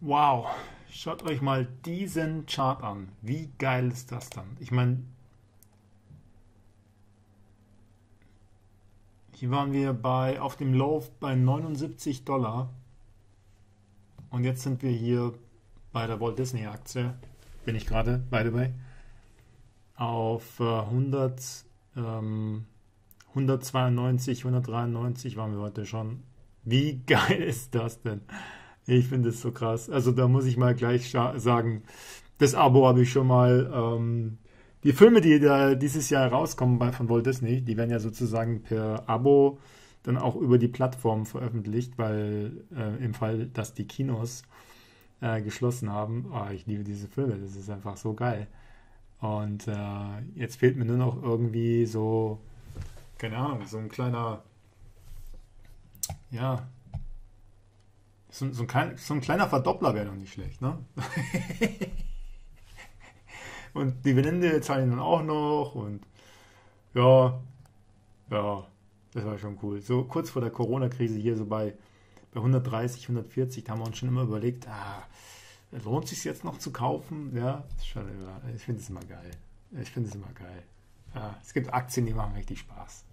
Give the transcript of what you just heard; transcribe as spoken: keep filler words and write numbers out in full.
Wow, schaut euch mal diesen Chart an. Wie geil ist das dann? Ich meine, hier waren wir bei auf dem Low bei neunundsiebzig Dollar und jetzt sind wir hier bei der Walt Disney Aktie, bin ich gerade, by the way, auf hundert, hundertzweiundneunzig, hundertdreiundneunzig waren wir heute schon. Wie geil ist das denn? Ich finde es so krass. Also da muss ich mal gleich sagen, das Abo habe ich schon mal. Ähm, die Filme, die da dieses Jahr rauskommen bei, von Walt Disney, die werden ja sozusagen per Abo dann auch über die Plattform veröffentlicht, weil äh, im Fall, dass die Kinos äh, geschlossen haben. Oh, ich liebe diese Filme, das ist einfach so geil. Und äh, jetzt fehlt mir nur noch irgendwie so, keine Ahnung, so ein kleiner, ja, So, so, ein klein, so ein kleiner Verdoppler wäre doch nicht schlecht, ne? Und Dividende zahlen dann auch noch und ja, ja, das war schon cool. So kurz vor der Corona-Krise hier so bei, bei hundertdreißig, hundertvierzig, da haben wir uns schon immer überlegt, ah, lohnt es sich jetzt noch zu kaufen? Ja, schon immer, ich finde es immer geil. Ich finde es immer geil. Ja, es gibt Aktien, die machen richtig Spaß.